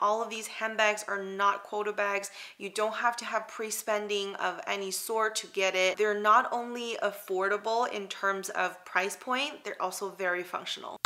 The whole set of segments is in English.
All of these handbags are not quota bags. You don't have to have pre-spending of any sort to get it. They're not only affordable in terms of price point, they're also very functional.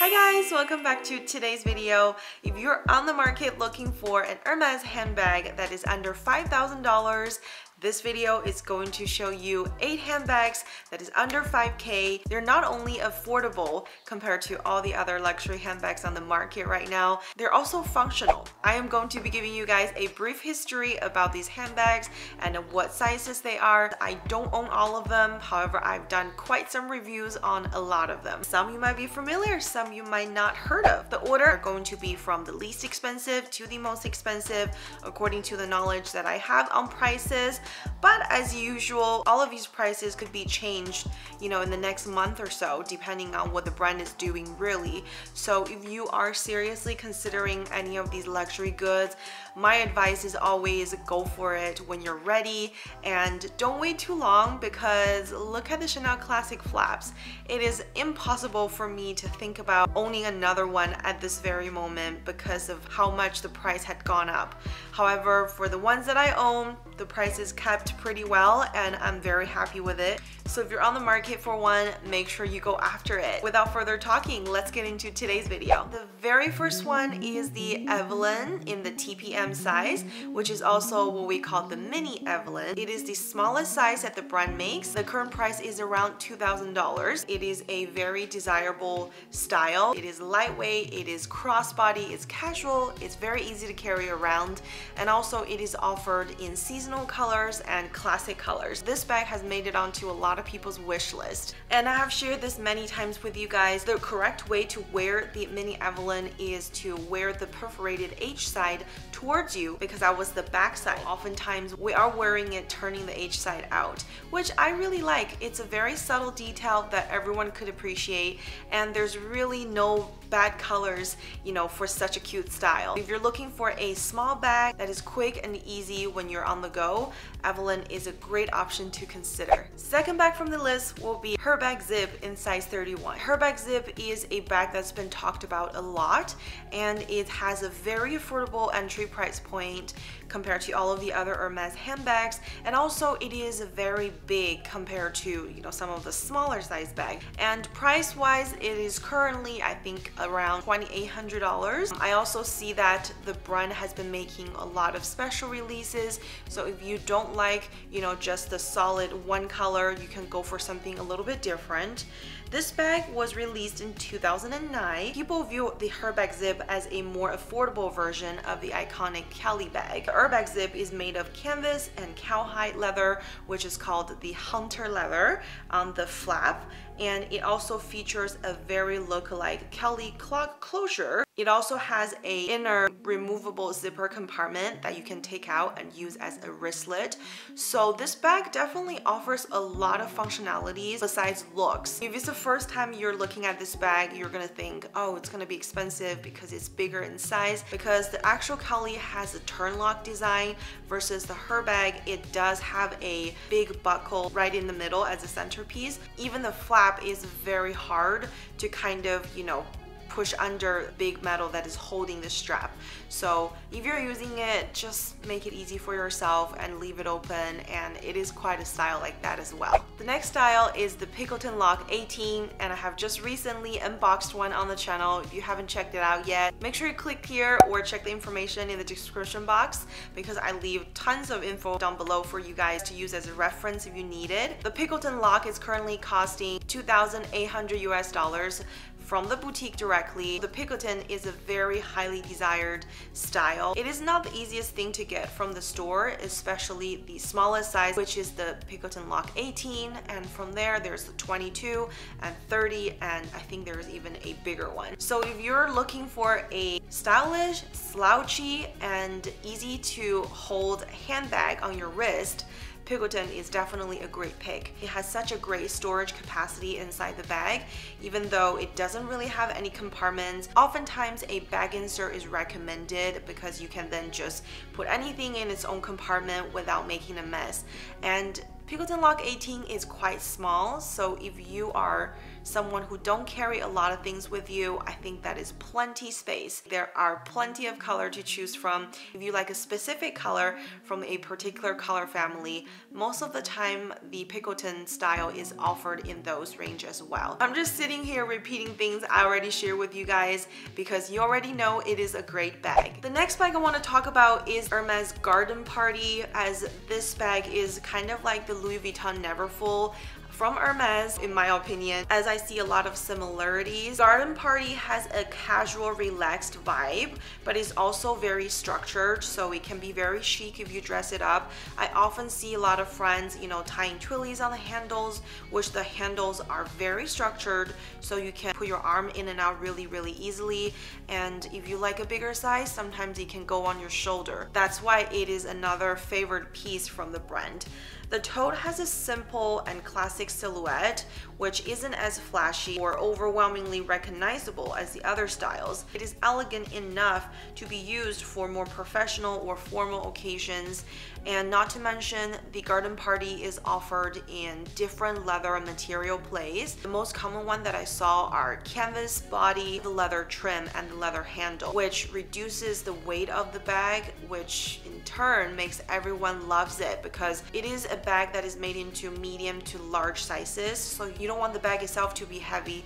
Hi guys, welcome back to today's video. If you're on the market looking for an Hermès handbag that is under $5,000, this video is going to show you 8 handbags that is under 5K. They're not only affordable compared to all the other luxury handbags on the market right now, they're also functional. I am going to be giving you guys a brief history about these handbags and what sizes they are. I don't own all of them. However, I've done quite some reviews on a lot of them. Some you might be familiar, some you might not heard of. The order are going to be from the least expensive to the most expensive, according to the knowledge that I have on prices. But as usual, all of these prices could be changed, you know, in the next month or so, depending on what the brand is doing really. So if you are seriously considering any of these luxury goods, my advice is always go for it when you're ready and don't wait too long, because look at the Chanel Classic flaps. It is impossible for me to think about owning another one at this very moment because of how much the price had gone up. However, for the ones that I own, the price is kept pretty well and I'm very happy with it. So if you're on the market for one, make sure you go after it. Without further talking, let's get into today's video. The very first one is the Evelyne in the TPM size, which is also what we call the mini Evelyne. It is the smallest size that the brand makes. The current price is around $2,000. It is a very desirable style. It is lightweight, it is crossbody, it's casual, it's very easy to carry around, and also it is offered in seasonal colors and classic colors. This bag has made it onto a lot of people's wish list, and I have shared this many times with you guys. The correct way to wear the mini Evelyne is to wear the perforated H side towards you, because that was the back side. Oftentimes we are wearing it turning the H side out, which I really like. It's a very subtle detail that everyone could appreciate, and there's really no bad colors, you know, for such a cute style. If you're looking for a small bag that is quick and easy when you're on the go, Evelyne is a great option to consider. Second bag from the list will be Herbag Zip in size 31. Herbag Zip is a bag that's been talked about a lot, and it has a very affordable entry price point compared to all of the other Hermès handbags, and also it is very big compared to, you know, some of the smaller size bags. And price wise, it is currently, I think, around $2,800. I also see that the brand has been making a lot of special releases, so if you don't like, you know, just the solid one color, you can go for something a little bit different. This bag was released in 2009. People view the Herbag Zip as a more affordable version of the iconic Kelly bag. The Herbag Zip is made of canvas and cowhide leather, which is called the hunter leather on the flap, and it also features a very look-alike Kelly clog closure. It also has a inner removable zipper compartment that you can take out and use as a wristlet. So this bag definitely offers a lot of functionalities besides looks. If it's the first time you're looking at this bag, you're gonna think, oh, it's gonna be expensive because it's bigger in size, because the actual Kelly has a turn lock design versus the Herbag, it does have a big buckle right in the middle as a centerpiece. Even the flap is very hard to kind of, you know, push under big metal that is holding the strap. So if you're using it, just make it easy for yourself and leave it open, and it is quite a style like that as well. The next style is the Picotin Lock 18, and I have just recently unboxed one on the channel. If you haven't checked it out yet, make sure you click here or check the information in the description box, because I leave tons of info down below for you guys to use as a reference if you need it. The Picotin Lock is currently costing $2,800 from the boutique directly. The Picotin is a very highly desired style. It is not the easiest thing to get from the store, especially the smallest size, which is the Picotin Lock 18, and from there there's the 22 and 30, and I think there's even a bigger one. So if you're looking for a stylish, slouchy, and easy to hold handbag on your wrist, Picotin is definitely a great pick. It has such a great storage capacity inside the bag, even though it doesn't really have any compartments. Oftentimes a bag insert is recommended because you can then just put anything in its own compartment without making a mess. And Picotin Lock 18 is quite small, so if you are someone who don't carry a lot of things with you, I think that is plenty space. There are plenty of color to choose from. If you like a specific color from a particular color family, most of the time the Picotin style is offered in those range as well. I'm just sitting here repeating things I already shared with you guys because you already know it is a great bag. The next bag I want to talk about is Hermès Garden Party, as this bag is kind of like the Louis Vuitton Neverfull from Hermès, in my opinion, as I see a lot of similarities. Garden Party has a casual, relaxed vibe, but is also very structured, so it can be very chic if you dress it up. I often see a lot of friends, you know, tying twillies on the handles, which the handles are very structured, so you can put your arm in and out really, really easily. And if you like a bigger size, sometimes it can go on your shoulder. That's why it is another favorite piece from the brand. The tote has a simple and classic silhouette, which isn't as flashy or overwhelmingly recognizable as the other styles. It is elegant enough to be used for more professional or formal occasions, and not to mention the Garden Party is offered in different leather and material plays. The most common one that I saw are canvas body, the leather trim, and the leather handle, which reduces the weight of the bag, which in turn makes everyone loves it because it is a bag that is made into medium to large sizes, so you don't want the bag itself to be heavy,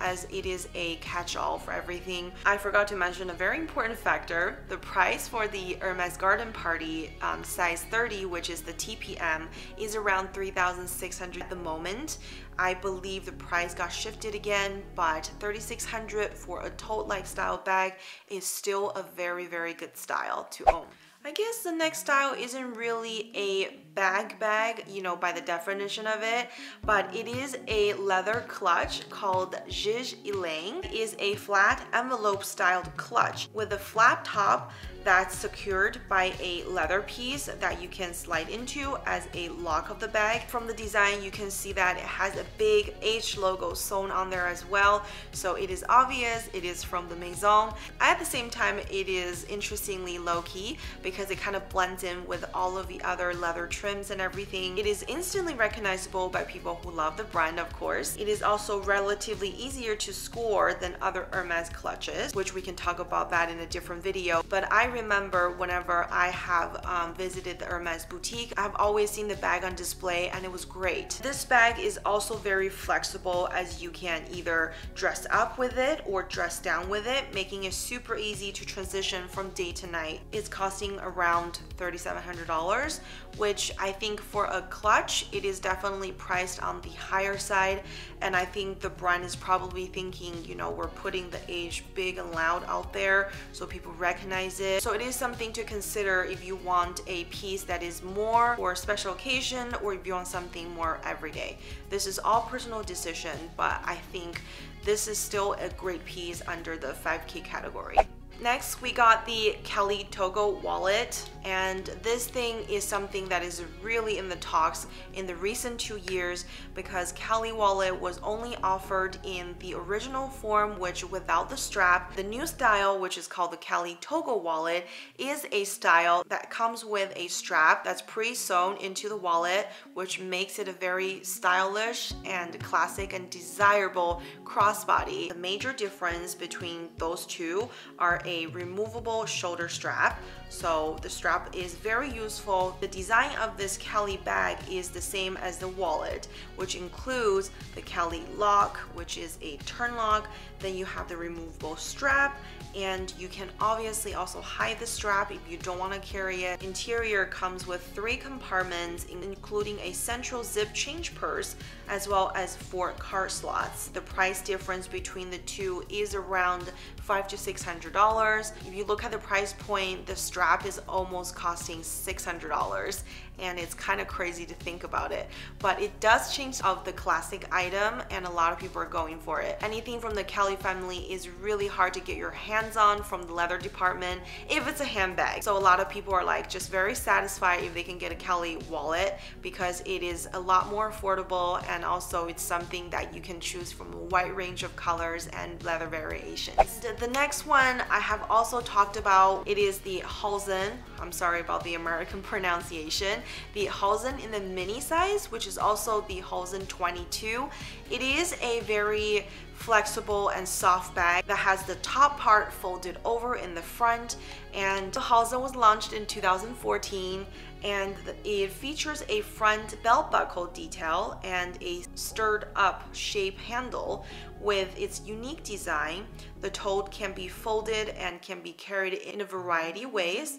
as it is a catch-all for everything. I forgot to mention a very important factor. The price for the Hermès Garden Party size 30, which is the TPM, is around $3,600 at the moment. I believe the price got shifted again, but $3,600 for a tote lifestyle bag is still a very, very good style to own. I guess the next style isn't really a bag, you know, by the definition of it, but it is a leather clutch called Jige Élan. It is a flat envelope styled clutch with a flap top that's secured by a leather piece that you can slide into as a lock of the bag. From the design, you can see that it has a big H logo sewn on there as well, so it is obvious it is from the Maison. At the same time, it is interestingly low-key because it kind of blends in with all of the other leather trims and everything. It is instantly recognizable by people who love the brand, of course. It is also relatively easier to score than other Hermès clutches, which we can talk about that in a different video, but I remember whenever I have visited the Hermès boutique, I've always seen the bag on display and it was great. This bag is also very flexible, as you can either dress up with it or dress down with it, making it super easy to transition from day to night. It's costing around $3,700, which I think for a clutch, it is definitely priced on the higher side, and I think the brand is probably thinking, you know, we're putting the age big and loud out there so people recognize it. So it is something to consider if you want a piece that is more for a special occasion or if you want something more everyday. This is all personal decision, but I think this is still a great piece under the 5K category. Next, we got the Kelly Togo wallet, and this thing is something that is really in the talks in the recent 2 years because Kelly wallet was only offered in the original form, which without the strap. The new style, which is called the Kelly Togo wallet, is a style that comes with a strap that's pre-sewn into the wallet, which makes it a very stylish and classic and desirable crossbody. The major difference between those two are a removable shoulder strap, so the strap is very useful. The design of this Kelly bag is the same as the wallet, which includes the Kelly lock, which is a turn lock. Then you have the removable strap, and you can obviously also hide the strap if you don't want to carry it. Interior comes with 3 compartments, including a central zip change purse, as well as 4 card slots. The price difference between the two is around $500 to $600. If you look at the price point, the strap is almost costing $600, and it's kind of crazy to think about it, but it does change of the classic item, and a lot of people are going for it. Anything from the Kelly family is really hard to get your hands on from the leather department if it's a handbag, so a lot of people are like just very satisfied if they can get a Kelly wallet because it is a lot more affordable, and also it's something that you can choose from a wide range of colors and leather variations. The next one I have also talked about, it is the Halzan, I'm sorry about the American pronunciation, the Halzan in the mini size, which is also the Halzan 22. It is a very flexible and soft bag that has the top part folded over in the front, and the Halzan was launched in 2014, and it features a front belt buckle detail and a stirred up shape handle with its unique design. The tote can be folded and can be carried in a variety of ways.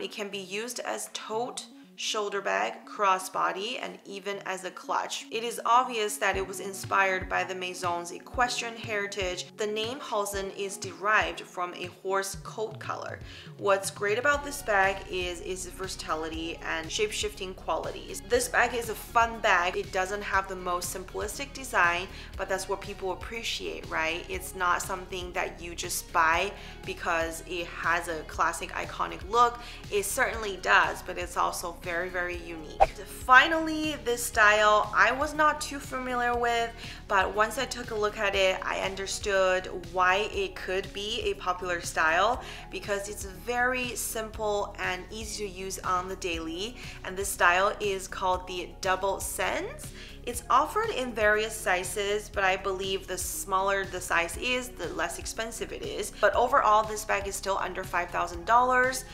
It can be used as tote, shoulder bag, crossbody, and even as a clutch. It is obvious that it was inspired by the Maison's equestrian heritage. The name Halzan is derived from a horse coat color. What's great about this bag is its versatility and shape-shifting qualities. This bag is a fun bag. It doesn't have the most simplistic design, but that's what people appreciate, right? It's not something that you just buy because it has a classic, iconic look. It certainly does, but it's also very, very unique. Finally, this style I was not too familiar with, but once I took a look at it, I understood why it could be a popular style, because it's very simple and easy to use on the daily. And this style is called the Double Sens. It's offered in various sizes, but I believe the smaller the size is, the less expensive it is. But overall, this bag is still under $5,000.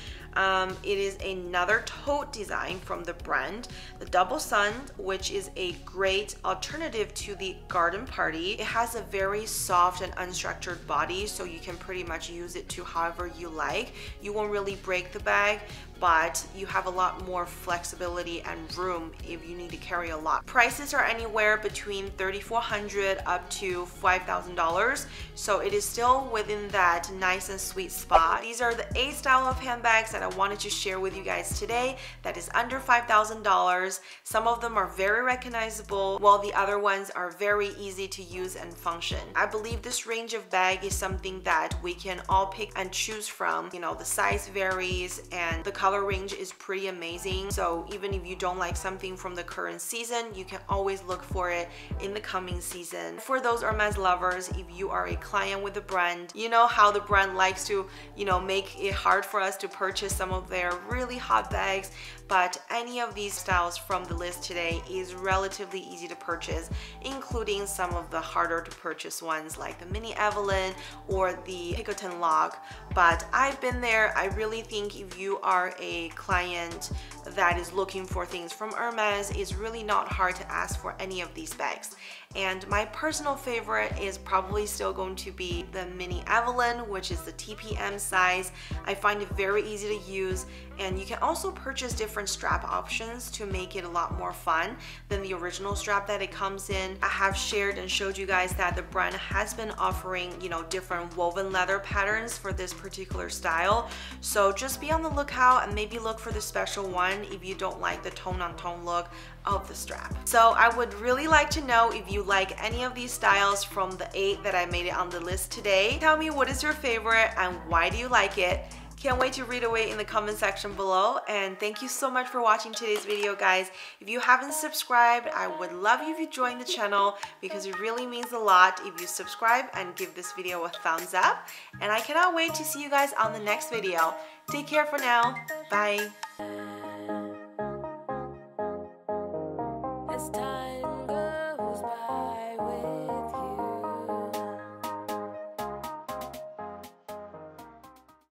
It is another tote design from the brand, the Double Sens, which is a great alternative to the Garden Party. It has a very soft and unstructured body, so you can pretty much use it to however you like. You won't really break the bag, but you have a lot more flexibility and room if you need to carry a lot. Prices are anywhere between $3,400 up to $5,000, so it is still within that nice and sweet spot. These are the 8 style of handbags that I wanted to share with you guys today that is under $5,000. Some of them are very recognizable, while the other ones are very easy to use and function. I believe this range of bag is something that we can all pick and choose from. You know, the size varies and the color range is pretty amazing, so even if you don't like something from the current season, you can always look for it in the coming season. For those Hermès lovers, if you are a client with the brand, you know how the brand likes to, you know, make it hard for us to purchase some of their really hot bags, but any of these styles from the list today is relatively easy to purchase, including some of the harder to purchase ones like the mini Evelyne or the Picotin Lock. But I've been there. I really think if you are a client that is looking for things from Hermès, it's really not hard to ask for any of these bags. And my personal favorite is probably still going to be the mini Evelyne, which is the TPM size. I find it very easy to use, and you can also purchase different strap options to make it a lot more fun than the original strap that it comes in. I have shared and showed you guys that the brand has been offering, you know, different woven leather patterns for this particular style, so just be on the lookout and maybe look for the special one if you don't like the tone-on-tone look of the strap. So I would really like to know if you like any of these styles from the 8 that I made it on the list today. Tell me, what is your favorite and why do you like it? Can't wait to read away in the comment section below, and thank you so much for watching today's video, guys. If you haven't subscribed, I would love you if you join the channel, because it really means a lot if you subscribe and give this video a thumbs up, and I cannot wait to see you guys on the next video. Take care for now. Bye.